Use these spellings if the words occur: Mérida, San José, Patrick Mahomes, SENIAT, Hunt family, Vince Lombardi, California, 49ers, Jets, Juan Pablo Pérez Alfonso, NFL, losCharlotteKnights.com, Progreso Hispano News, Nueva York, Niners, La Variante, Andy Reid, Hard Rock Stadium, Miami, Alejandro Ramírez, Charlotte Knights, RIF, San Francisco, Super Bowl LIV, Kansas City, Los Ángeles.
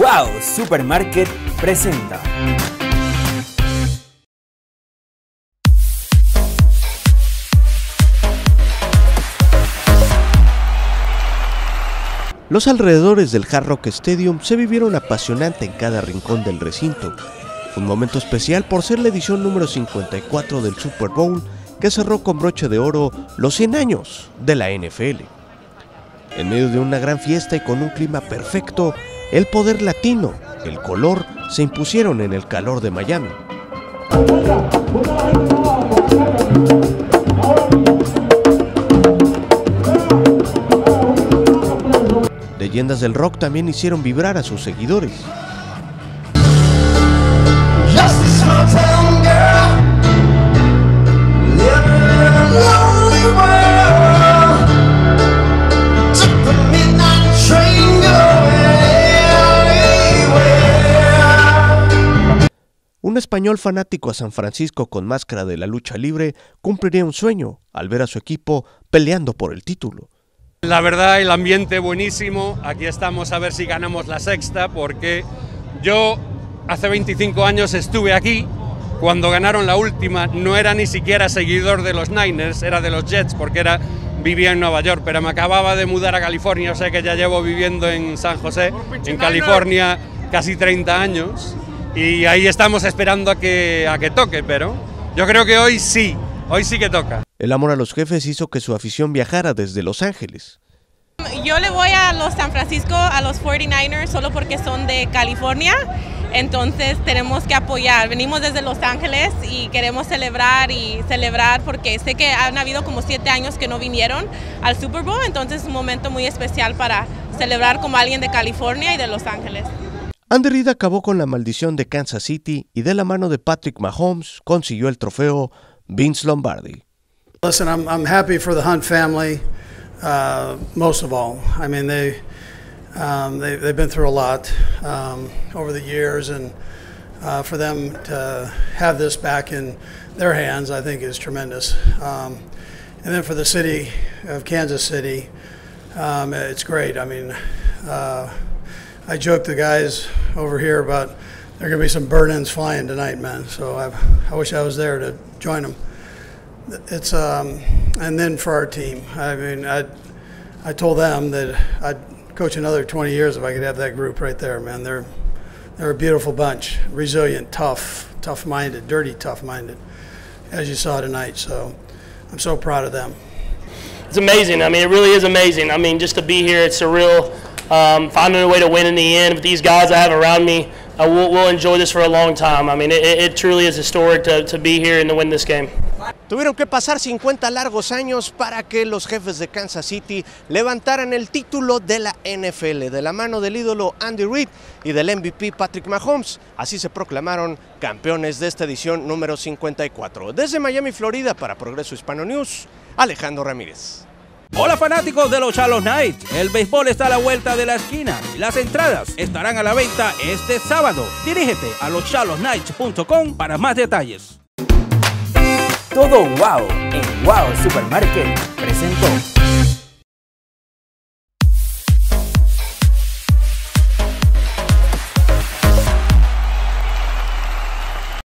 Wow Supermarket presenta. Los alrededores del Hard Rock Stadium se vivieron apasionante en cada rincón del recinto. Un momento especial por ser la edición número 54 del Super Bowl que cerró con broche de oro los 100 años de la NFL. En medio de una gran fiesta y con un clima perfecto, el poder latino, el color, se impusieron en el calor de Miami. Leyendas del rock también hicieron vibrar a sus seguidores. Un español fanático a San Francisco con máscara de la lucha libre cumpliría un sueño al ver a su equipo peleando por el título. La verdad, el ambiente buenísimo, aquí estamos a ver si ganamos la sexta, porque yo hace 25 años estuve aquí, cuando ganaron la última, no era ni siquiera seguidor de los Niners, era de los Jets, porque vivía en Nueva York, pero me acababa de mudar a California, o sea que ya llevo viviendo en San José, en California, casi 30 años, y ahí estamos esperando a que toque, pero yo creo que hoy sí que toca. El amor a los jefes hizo que su afición viajara desde Los Ángeles. Yo le voy a los San Francisco, a los 49ers, solo porque son de California, entonces tenemos que apoyar. Venimos desde Los Ángeles y queremos celebrar porque sé que han habido como 7 años que no vinieron al Super Bowl, entonces es un momento muy especial para celebrar como alguien de California y de Los Ángeles. Andy Reid acabó con la maldición de Kansas City y de la mano de Patrick Mahomes consiguió el trofeo Vince Lombardi. Listen, I'm happy for the Hunt family, most of all. I mean, they've been through a lot over the years, and for them to have this back in their hands, I think is tremendous. And then for the city of Kansas City, it's great. I mean, I joke the guys over here about there are going to be some bird ends flying tonight, man. So I wish I was there to join them. It's and then for our team, I mean, I told them that I'd coach another 20 years if I could have that group right there, man. They're a beautiful bunch, resilient, tough-minded, dirty, tough-minded, as you saw tonight. So I'm so proud of them. It's amazing. I mean, it really is amazing. I mean, just to be here, it's surreal. Finding a way to win in the end, but these guys I have around me, we'll enjoy this for a long time. I mean, it truly is historic to be here and to win this game. Tuvieron que pasar 50 largos años para que los jefes de Kansas City levantaran el título de la NFL, de la mano del ídolo Andy Reid y del MVP Patrick Mahomes. Así se proclamaron campeones de esta edición número 54. Desde Miami, Florida, para Progreso Hispano News, Alejandro Ramírez. Hola fanáticos de los Charlotte Knights, el béisbol está a la vuelta de la esquina y las entradas estarán a la venta este sábado. Dirígete a losCharlotteKnights.com para más detalles. Todo wow en Wow Supermarket presentó.